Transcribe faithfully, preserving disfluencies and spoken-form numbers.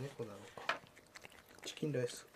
猫なのか。チキンライス。